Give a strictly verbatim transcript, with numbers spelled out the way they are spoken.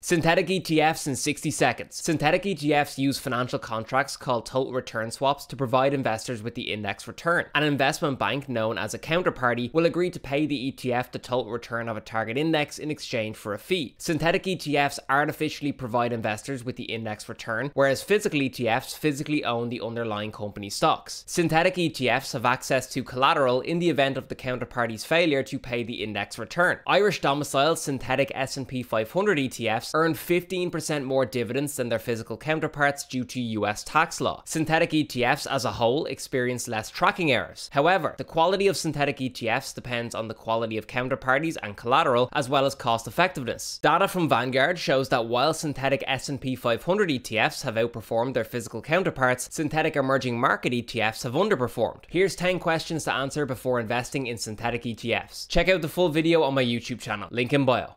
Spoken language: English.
Synthetic E T Fs in sixty seconds. Synthetic E T Fs use financial contracts called total return swaps to provide investors with the index return. An investment bank known as a counterparty will agree to pay the E T F the total return of a target index in exchange for a fee. Synthetic E T Fs artificially provide investors with the index return, whereas physical E T Fs physically own the underlying company stocks. Synthetic E T Fs have access to collateral in the event of the counterparty's failure to pay the index return. Irish domiciled synthetic S and P five hundred E T Fs earn fifteen percent more dividends than their physical counterparts due to U S tax law. Synthetic E T Fs as a whole experience less tracking errors. However, the quality of synthetic E T Fs depends on the quality of counterparties and collateral, as well as cost effectiveness. Data from Vanguard shows that while synthetic S and P five hundred E T Fs have outperformed their physical counterparts, synthetic emerging market E T Fs have underperformed. Here's ten questions to answer before investing in synthetic E T Fs. Check out the full video on my YouTube channel, link in bio.